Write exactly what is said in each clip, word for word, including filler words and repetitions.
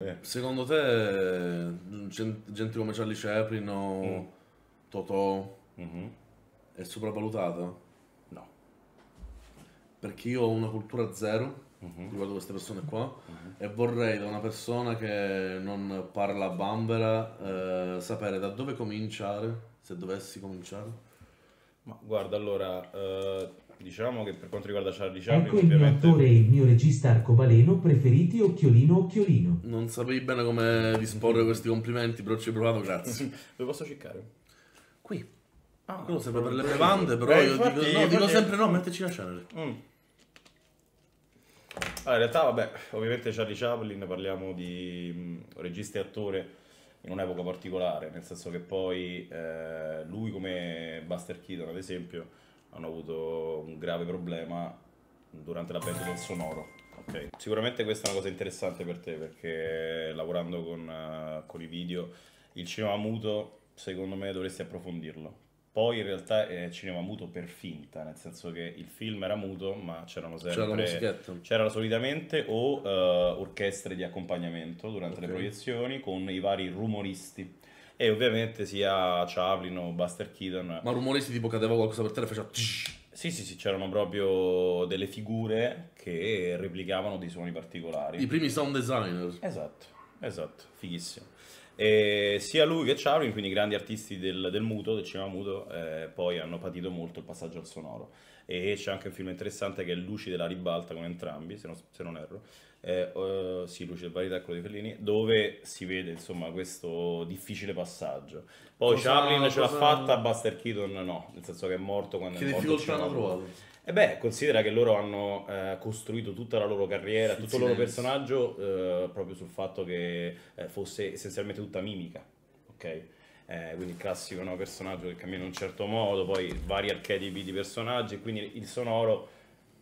Eh. Secondo te gent gente come Charlie Chaplin o mm. Totò mm-hmm. è sopravvalutata? No. Perché io ho una cultura zero mm-hmm. riguardo queste persone qua mm-hmm. e vorrei da una persona che non parla a bambera eh, sapere da dove cominciare, se dovessi cominciare. Ma guarda, allora... Eh... Diciamo che per quanto riguarda Charlie Chaplin, ecco ovviamente... il mio attore e il mio regista arcobaleno preferiti, occhiolino occhiolino. Non sapevi bene come disporre questi complimenti, però ci hai provato, grazie. Dove posso cercare? Qui. Ah, non lo sempre per le bevande, però eh, io infatti, dico, no, dico è... sempre no, metterci la cenere. Mm. Allora, in realtà, vabbè, ovviamente Charlie Chaplin parliamo di regista e attore in un'epoca particolare, nel senso che poi eh, lui come Buster Keaton, ad esempio, hanno avuto un grave problema durante l'avvento del sonoro. Okay. Sicuramente questa è una cosa interessante per te, perché lavorando con, uh, con i video, il cinema muto secondo me dovresti approfondirlo. Poi in realtà è cinema muto per finta, nel senso che il film era muto ma c'erano sempre c'era solitamente o uh, orchestre di accompagnamento durante okay. le proiezioni con i vari rumoristi. E ovviamente sia Chaplin o Buster Keaton. Ma rumoristi tipo cadeva qualcosa per terra e faceva... Sì, sì, sì, c'erano proprio delle figure che replicavano dei suoni particolari. I primi sound designer. Esatto, esatto, fighissimo. E sia lui che Chaplin, quindi grandi artisti del, del muto, del cinema muto, eh, poi hanno patito molto il passaggio al sonoro. E c'è anche un film interessante che è Luci della ribalta con entrambi, se non, se non erro. Eh, uh, sì, Luci e Varietà, quello di Fellini, dove si vede insomma questo difficile passaggio. Poi cosa, Chaplin cosa... ce l'ha fatta, Buster Keaton no, nel senso che è morto quando che è morto. Che difficoltà hanno trovato? E beh, considera che loro hanno eh, costruito tutta la loro carriera, tutto il loro personaggio eh, proprio sul fatto che eh, fosse essenzialmente tutta mimica, ok? Eh, quindi il classico no, personaggio che cammina in un certo modo, poi vari archetipi di personaggi, quindi il sonoro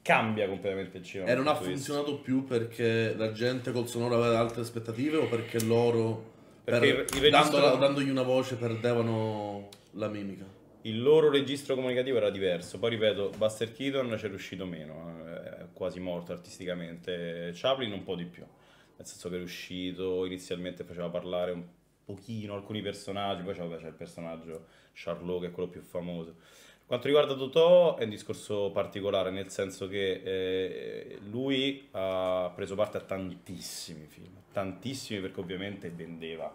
cambia completamente il cinema. E non ha funzionato questo. Più perché la gente col sonoro aveva altre aspettative o perché loro, perché per, il, il registro... dando, dandogli una voce, perdevano la mimica? Il loro registro comunicativo era diverso. Poi ripeto, Buster Keaton c'è riuscito meno, è quasi morto artisticamente. Chaplin un po' di più, nel senso che è riuscito, inizialmente faceva parlare un pochino alcuni personaggi, poi c'è il personaggio Charlot che è quello più famoso. Quanto riguarda Totò è un discorso particolare, nel senso che eh, lui ha preso parte a tantissimi film, tantissimi, perché ovviamente vendeva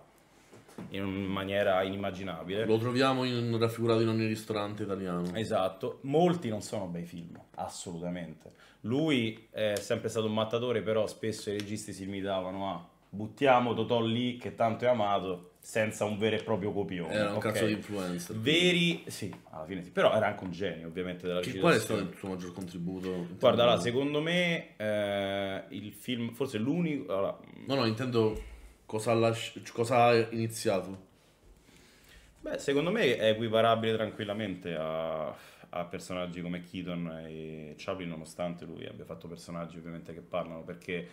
in maniera inimmaginabile. Lo troviamo in, raffigurato in ogni ristorante italiano. Esatto, molti non sono bei film, assolutamente. Lui è sempre stato un mattatore, però spesso i registi si limitavano a buttiamo Totò lì che tanto è amato, senza un vero e proprio copione. Era un okay. cazzo di influencer. Veri, sì, alla fine sì. Però era anche un genio ovviamente della recitazione. Qual è stato il tuo maggior contributo? Guarda, là, secondo me eh, il film, forse l'unico... Allora... No, no, intendo cosa, lasci... cosa ha iniziato. Beh, secondo me è equiparabile tranquillamente a, a personaggi come Keaton e Chaplin, nonostante lui abbia fatto personaggi ovviamente che parlano, perché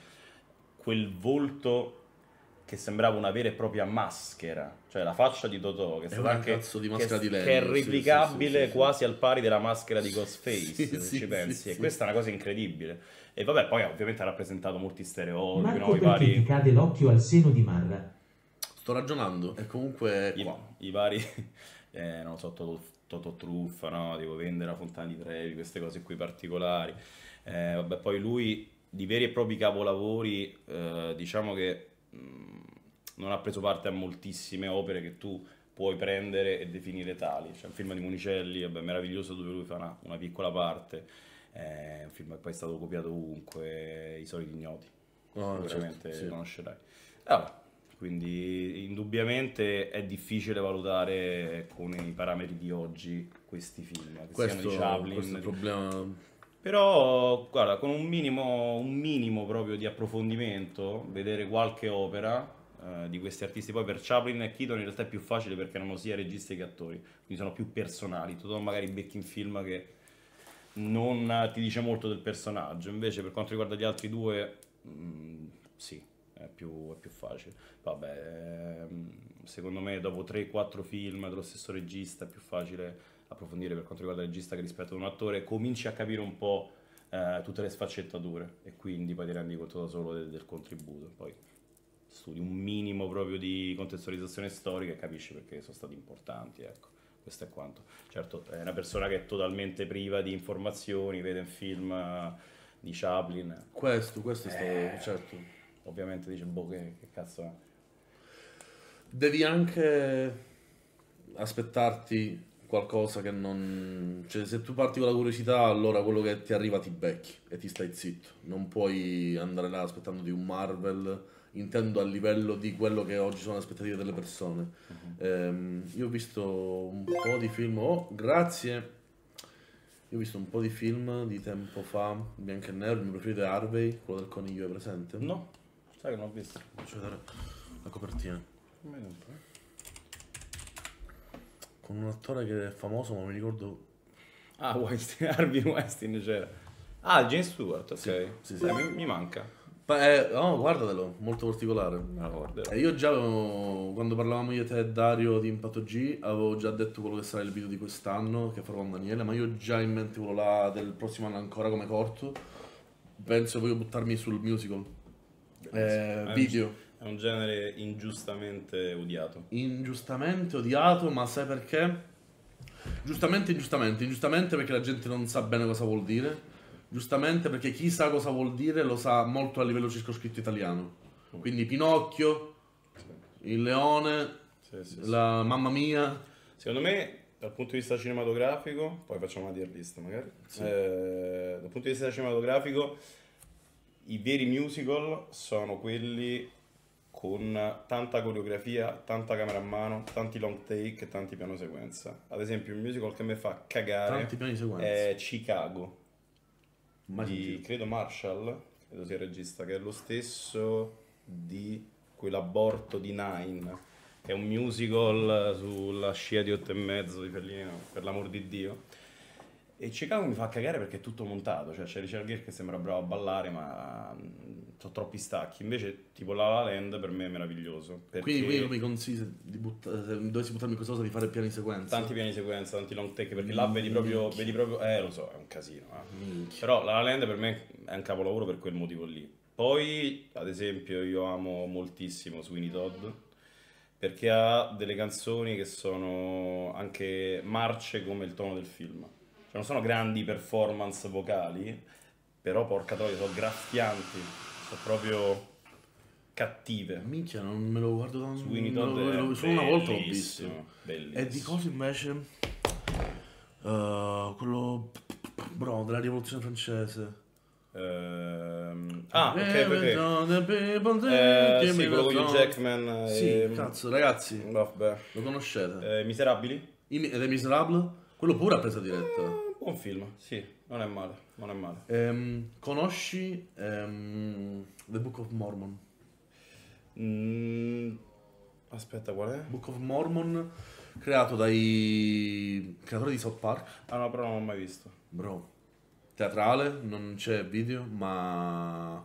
quel volto... che sembrava una vera e propria maschera, cioè la faccia di Totò, che è, anche, di che, di Lennon, che è replicabile sì, sì, sì, sì. quasi al pari della maschera di Ghostface, sì, se sì, ci sì, pensi, sì, e sì. questa è una cosa incredibile. E vabbè, poi ovviamente ha rappresentato molti stereotipi, Marco, no? I vari... ti cade l'occhio al seno di Marra? Sto ragionando, e comunque... I, i vari, eh, non so, Totò, Totò Truffa, no? Devo vendere la Fontana di Trevi, queste cose qui particolari. Eh, vabbè, poi lui, di veri e propri capolavori, eh, diciamo che... Mh, non ha preso parte a moltissime opere che tu puoi prendere e definire tali. C'è un film di Municelli, vabbè, meraviglioso, dove lui fa una, una piccola parte, è un film che poi è stato copiato ovunque, I soliti ignoti, oh, sicuramente certo, sì. conoscerai. Allora, quindi indubbiamente è difficile valutare con i parametri di oggi questi film, che questo, siano di Chaplin, questo è il problema. Però, guarda, con un minimo, un minimo proprio di approfondimento, vedere qualche opera eh, di questi artisti. Poi per Chaplin e Keaton in realtà è più facile perché erano sia registi che attori, quindi sono più personali. Totò magari becchi in film che non ti dice molto del personaggio, invece per quanto riguarda gli altri due, mh, sì, è più, è più facile. Vabbè, ehm, secondo me dopo tre quattro film dello stesso regista è più facile... approfondire per quanto riguarda il regista che rispetto ad un attore, cominci a capire un po' eh, tutte le sfaccettature e quindi poi ti rendi conto da solo del, del contributo. Poi studi un minimo proprio di contestualizzazione storica e capisci perché sono stati importanti, ecco. Questo è quanto. Certo, è una persona che è totalmente priva di informazioni, vede un film di Chaplin. Questo, questo è stato, eh, certo. Ovviamente dice, boh, che, che cazzo è. Devi anche aspettarti qualcosa che non... Cioè, se tu parti con la curiosità, allora quello che ti arriva ti becchi e ti stai zitto. Non puoi andare là aspettandoti un Marvel... Intendo a livello di quello che oggi sono le aspettative delle persone. Uh-huh. ehm, io ho visto un po' di film, oh grazie, io ho visto un po' di film di tempo fa, bianco e nero, il mio preferito è Harvey, quello del coniglio, è presente? No, sai che non ho visto. Faccio vedere la copertina. Con un attore che è famoso ma mi ricordo... Ah, Weinstein, Harvey Weinstein c'era. Ah, James Stewart, ok. Sì, sì, sì. Eh, mi, mi manca. Eh, oh, guardatelo, molto particolare. E eh, io già avevo, quando parlavamo io, te e Dario di Impatto G, avevo già detto quello che sarà il video di quest'anno che farò con Daniele, ma io ho già in mente quello là del prossimo anno ancora come corto. Penso voglio buttarmi sul musical, eh, video. È un genere ingiustamente odiato. Ingiustamente odiato, ma sai perché? Giustamente, ingiustamente, ingiustamente perché la gente non sa bene cosa vuol dire. Giustamente perché chi sa cosa vuol dire lo sa molto a livello circoscritto italiano. Quindi Pinocchio, il Leone, sì, sì, la sì. Mamma Mia. Secondo me dal punto di vista cinematografico, poi facciamo una tier list magari, sì. eh, dal punto di vista cinematografico i veri musical sono quelli con tanta coreografia, tanta camera a mano, tanti long take e tanti piano sequenza. Ad esempio il musical che mi fa cagare è Chicago. Di, credo Marshall, credo sia il regista, che è lo stesso di quell'aborto di Nine, che è un musical sulla scia di otto e mezzo di Fellini, per l'amor di Dio. E Chicago mi fa cagare perché è tutto montato, cioè c'è Richard Gere che sembra bravo a ballare ma sono troppi stacchi. Invece tipo La La Land per me è meraviglioso perché... Quindi, quindi mi consigli di buttare, se dovessi buttarmi qualcosa, di fare piani sequenza. Tanti piani sequenza, tanti long take, perché là vedi proprio, vedi proprio... Eh lo so, è un casino, eh. Però La La Land per me è un capolavoro per quel motivo lì. Poi ad esempio io amo moltissimo Sweeney Todd, perché ha delle canzoni che sono anche marce come il tono del film. Cioè, non sono grandi performance vocali, però porca troia, sono graffianti, sono proprio cattive. Minchia, non me lo guardo tanto. Sweeney Todd solo una volta l'ho visto. Bellissimo. E di cosa invece? Uh, quello bro, della rivoluzione francese. Ehm... Ah, ok, ok. Eh, sì, quello con Jackman. Sì, e... cazzo, ragazzi. Vabbè. Lo conoscete? Eh, Miserabili? I... The Miserable? Quello pure ha presa diretta. Eh, buon film, sì, non è male, non è male. Ehm, conosci ehm, The Book of Mormon? Mm, aspetta, qual è? Book of Mormon, creato dai creatori di South Park. Ah no, però non l'ho mai visto. Bro, teatrale, non c'è video, ma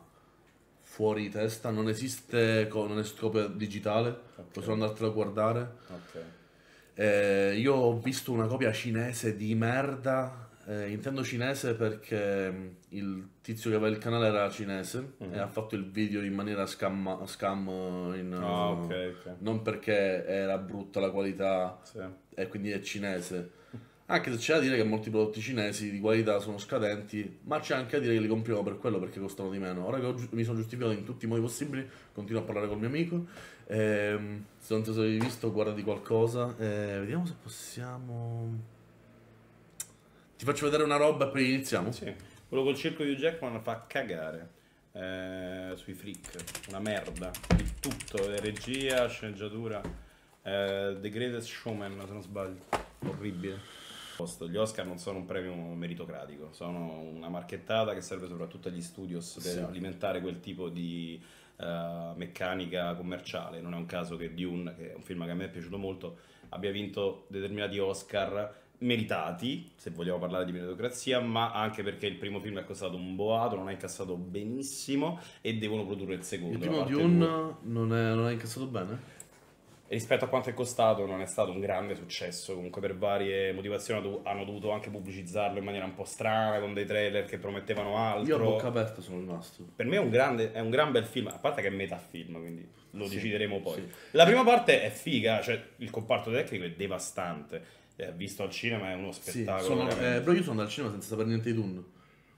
fuori di testa, non esiste, non è scopo digitale, okay. Posso andartelo a guardare. Ok. Eh, io ho visto una copia cinese di merda, eh, intendo cinese perché il tizio che aveva il canale era cinese, mm-hmm. e ha fatto il video in maniera scam, scam in, oh, uh, okay, okay. Non perché era brutta la qualità, sì. E quindi è cinese, anche se c'è da dire che molti prodotti cinesi di qualità sono scadenti, ma c'è anche da dire che li compriamo per quello, perché costano di meno. Ora che ho, mi sono giustificato in tutti i modi possibili, continuo a parlare col mio amico. Ehm, se non ti sei visto, guarda di qualcosa. Eh, vediamo se possiamo. Ti faccio vedere una roba e poi iniziamo. Sì. Quello col circo di Jackman fa cagare. Eh, sui freak, una merda. Di tutto, regia, sceneggiatura. Eh, The Greatest Showman, se non sbaglio. Orribile. Gli Oscar non sono un premio meritocratico, sono una marchettata che serve soprattutto agli studios per, sì. alimentare quel tipo di Uh, meccanica commerciale. Non è un caso che Dune, che è un film che a me è piaciuto molto, abbia vinto determinati Oscar meritati, se vogliamo parlare di meritocrazia, ma anche perché il primo film è costato un boato, non ha incassato benissimo e devono produrre il secondo. Il primo Dune non è, non è incassato bene? E rispetto a quanto è costato non è stato un grande successo, comunque per varie motivazioni hanno dovuto anche pubblicizzarlo in maniera un po' strana, con dei trailer che promettevano altro. Io a bocca aperta sono rimasto. Per me è un, grande, è un gran bel film, a parte che è metafilm, quindi lo sì, decideremo poi. Sì. La prima parte è figa, cioè il comparto tecnico è devastante. Eh, visto al cinema è uno spettacolo. Sì, sono, eh, però io sono andato al cinema senza sapere niente di Dune.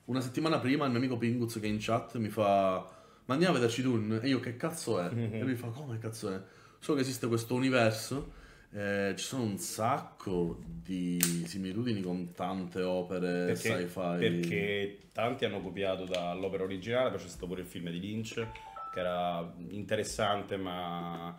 Una settimana prima il mio amico Pinguz, che è in chat, mi fa: ma andiamo a vederci Dune? E io: che cazzo è? E lui fa: come cazzo è? So che esiste questo universo, eh, ci sono un sacco di similitudini con tante opere sci-fi. Perché tanti hanno copiato dall'opera originale, poi c'è stato pure il film di Lynch, che era interessante, ma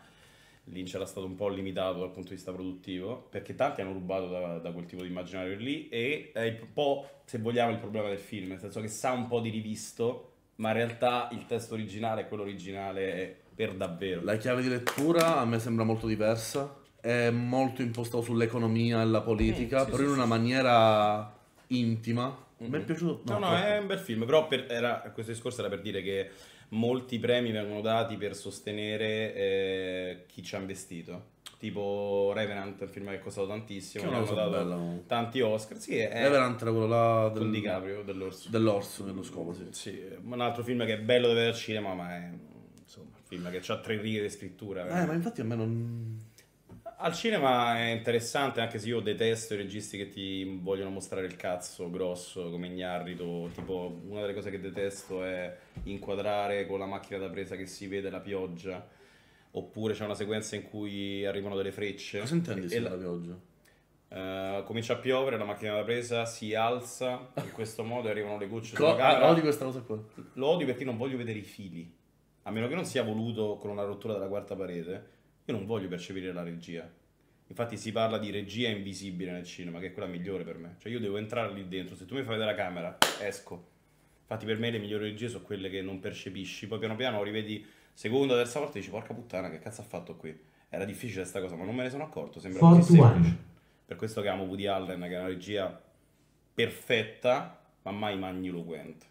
Lynch era stato un po' limitato dal punto di vista produttivo, perché tanti hanno rubato da, da quel tipo di immaginario lì. E è un po', se vogliamo, il problema del film, nel senso che sa un po' di rivisto, ma in realtà il testo originale è quello originale è per davvero. La chiave di lettura a me sembra molto diversa, è molto impostato sull'economia e la politica, eh, sì, però sì, in una sì. maniera intima. Mm-hmm. Mi è piaciuto. No, no, no, è un bel film, però per, era, questo discorso era per dire che molti premi vengono dati per sostenere eh, chi ci ha investito, tipo Revenant, un film che è costato tantissimo, che hanno dato bello. tanti Oscar. Sì, è Revenant era quello là del, con DiCaprio, dell'orso dell'orso dello scopo. Sì. Sì, un altro film che è bello da vedere al cinema, ma è insomma un film che ha tre righe di scrittura. Veramente. Eh, ma infatti a me non... Al cinema è interessante, anche se io detesto i registi che ti vogliono mostrare il cazzo grosso come Ignarrito. Tipo, una delle cose che detesto è inquadrare con la macchina da presa che si vede la pioggia, oppure c'è una sequenza in cui arrivano delle frecce. Cosa intendi se la... la pioggia? Uh, comincia a piovere, la macchina da presa si alza in questo modo e arrivano le gocce sulla camera. Odio questa cosa qua. Lo odio perché non voglio vedere i fili, a meno che non sia voluto con una rottura della quarta parete. Io non voglio percepire la regia. Infatti si parla di regia invisibile nel cinema, che è quella migliore per me. Cioè io devo entrare lì dentro, se tu mi fai vedere la camera, esco. Infatti per me le migliori regie sono quelle che non percepisci. Poi piano piano rivedi seconda, terza volta e dici: porca puttana, che cazzo ha fatto qui? Era difficile sta cosa, ma non me ne sono accorto, sembra così semplice. Per questo che amo Woody Allen, che è una regia perfetta, ma mai magniloquente.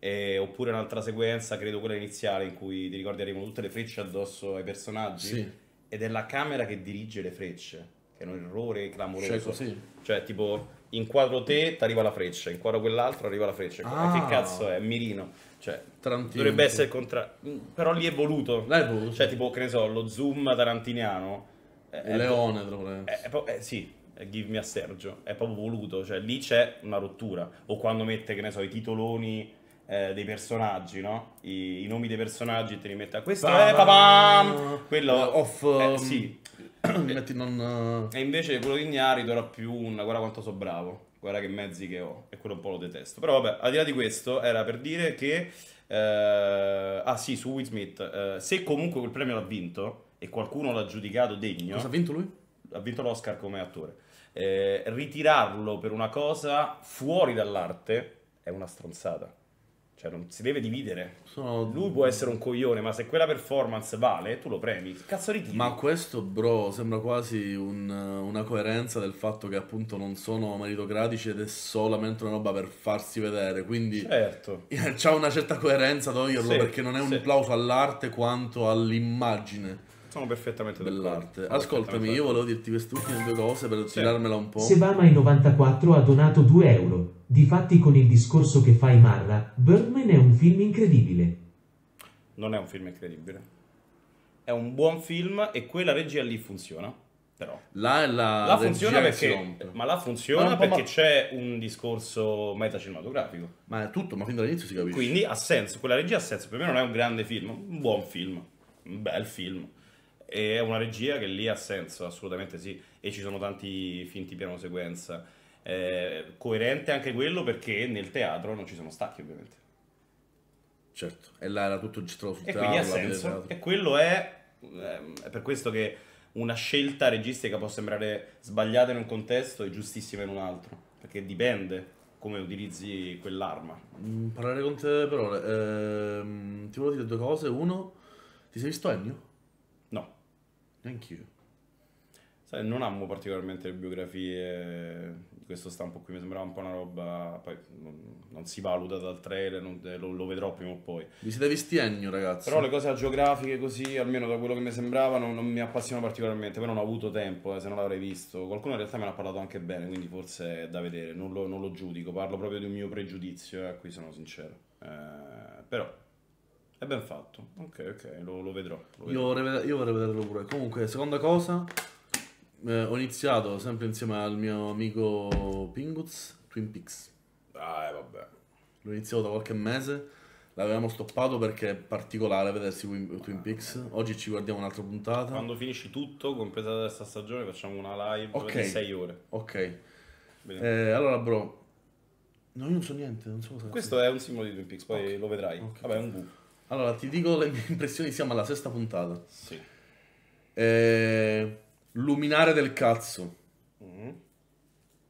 Eh, oppure un'altra sequenza, credo quella iniziale, in cui ti ricordi arrivano tutte le frecce addosso ai personaggi. Sì. Ed è la camera che dirige le frecce, che è un errore clamoroso. Cioè, così. Cioè tipo, inquadro te, ti arriva la freccia, inquadro quell'altro, arriva la freccia. Ah. Che cazzo è? Mirino. Cioè, Tarantino. Dovrebbe essere il contrario. Però lì è voluto. L'hai voluto. Cioè, tipo, che ne so, lo zoom tarantiniano. È, è Leone, proprio. È, è, è, sì, è Give Me a Sergio. È proprio voluto. Cioè, lì c'è una rottura. O quando mette, che ne so, i titoloni Eh, dei personaggi, no? I, i nomi dei personaggi te li mette a questo è papam, quello off, eh, sì. metti non... E invece quello di Ignarito era più un guarda quanto so bravo, guarda che mezzi che ho, e quello un po' lo detesto. Però vabbè, al di là di questo era per dire che eh, ah sì, su Will Smith, eh, se comunque quel premio l'ha vinto e qualcuno l'ha giudicato degno. Cosa ha vinto lui? Ha vinto l'Oscar come attore. eh, ritirarlo per una cosa fuori dall'arte è una stronzata. Cioè non si deve dividere. Sono... Lui può essere un coglione, ma se quella performance vale, tu lo premi. Che cazzo ritiri? Ma questo, bro, sembra quasi un, una coerenza del fatto che appunto non sono meritocratici ed è solamente una roba per farsi vedere. Quindi certo, c'ha una certa coerenza toglierlo, sì, perché non è un sì. applauso all'arte quanto all'immagine. Sono perfettamente dell'arte. Ascoltami, io volevo dirti queste ultime due cose per sì. tirarmela un po'. Sebama novantaquattro ha donato due euro. Difatti con il discorso che fai Marra, Birdman è un film incredibile. Non è un film incredibile. È un buon film e quella regia lì funziona. Però là è la, la funziona perché ma la funziona ma perché ma... c'è un discorso metacinematografico. Ma è tutto, ma fin dall'inizio si capisce. Quindi ha senso, quella regia ha senso. Per me non è un grande film, un buon film, un bel film. È una regia che lì ha senso, assolutamente sì. E ci sono tanti finti piano sequenza. Eh, coerente anche quello, perché nel teatro non ci sono stacchi, ovviamente. Certo, e là era tutto gestato sul teatro. E quindi ha senso. E quello è, è per questo che una scelta registica può sembrare sbagliata in un contesto e giustissima in un altro, perché dipende come utilizzi quell'arma. Mm, parlare con te per ore. Ehm, ti volevo dire due cose. Uno, ti sei visto Ennio? Anch'io. Sai, non amo particolarmente le biografie di questo stampo qui, mi sembrava un po' una roba, poi non, non si valuta dal trailer, non, lo, lo vedrò prima o poi. Vi siete visti Ennio, ragazzi? Però le cose geografiche così, almeno da quello che mi sembrava, non, non mi appassionano particolarmente, però non ho avuto tempo, eh, se non l'avrei visto. Qualcuno in realtà me l'ha parlato anche bene, quindi forse è da vedere, non lo, non lo giudico, parlo proprio di un mio pregiudizio, eh, a cui sono sincero. Eh, però È ben fatto. Ok, ok, lo, lo vedrò. Lo io, vorrei, io vorrei vederlo pure. Comunque, seconda cosa, eh, ho iniziato sempre insieme al mio amico Pinguz, Twin Peaks. Ah, eh, vabbè. L'ho iniziato da qualche mese. L'avevamo stoppato perché è particolare vedersi Twin Peaks. Oggi ci guardiamo un'altra puntata. Quando finisci tutto, compresa la terza stagione, facciamo una live okay. di sei ore. Ok. Eh, allora, bro. No, io non so niente, non so cosa. Questo è un simbolo di Twin Peaks, poi okay. lo vedrai. Okay. Vabbè, è un buco. Allora, ti dico le mie impressioni, siamo alla sesta puntata. Sì. Eh, luminare del cazzo. Mm.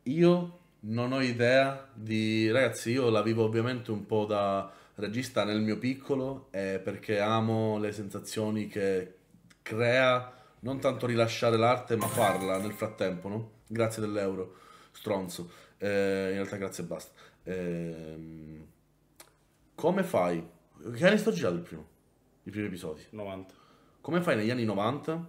Io non ho idea di... Ragazzi, io la vivo ovviamente un po' da... regista nel mio piccolo, eh, perché amo le sensazioni che crea, non tanto rilasciare l'arte ma farla nel frattempo, no? Grazie dell'euro, stronzo, eh, in realtà grazie e basta. Eh, come fai? Che anni sto girando il primo? I primi episodi? novanta. Come fai negli anni novanta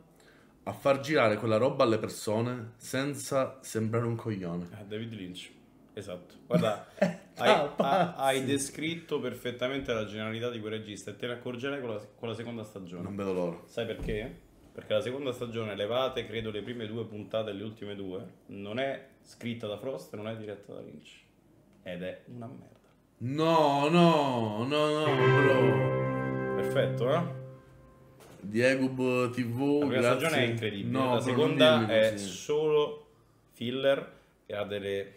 a far girare quella roba alle persone senza sembrare un coglione? Ah, David Lynch. Esatto, guarda, hai, ha, hai descritto perfettamente la generalità di quel regista e te ne accorgerai con la, con la seconda stagione. Non vedo l'ora. Sai perché? Perché la seconda stagione, levate credo le prime due puntate e le ultime due, non è scritta da Frost e non è diretta da Lynch. Ed è una merda. No, no, no, no, bro. Perfetto, eh? Diegub tivù, la prima grazie. Stagione è incredibile, no, la seconda è così. Solo filler e ha delle...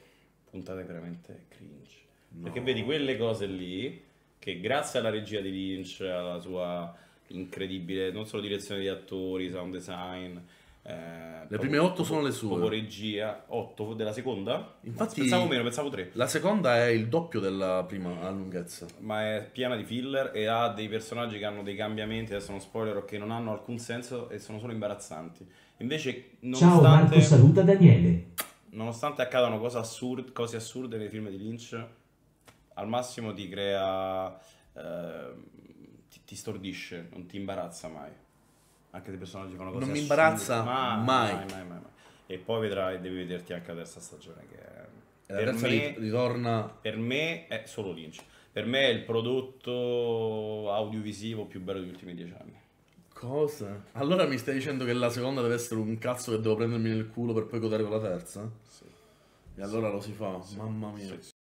puntate veramente cringe, no. Perché vedi quelle cose lì che grazie alla regia di Lynch, alla sua incredibile non solo direzione di attori, sound design, eh, le prime otto sono le sue, regia otto della seconda, infatti pensavo meno, pensavo tre, la seconda è il doppio della prima a lunghezza, ma è piena di filler e ha dei personaggi che hanno dei cambiamenti, adesso non spoiler, che non hanno alcun senso e sono solo imbarazzanti, invece nonostante... Ciao Marco, saluta Daniele. Nonostante accadano cose assurde, cose assurde nei film di Lynch, al massimo ti crea, eh, ti, ti stordisce, non ti imbarazza mai. Anche dei personaggi fanno cose non assurde. Non mi imbarazza mai. Mai, mai, mai, mai. E poi vedrai, devi vederti anche la terza stagione che è... E per la terza me, ritorna... Per me è solo Lynch. Per me è il prodotto audiovisivo più bello degli ultimi dieci anni. Cosa? Allora mi stai dicendo che la seconda deve essere un cazzo che devo prendermi nel culo per poi godere con la terza? Sì. E allora sì, lo si fa, sì, mamma mia. Sì,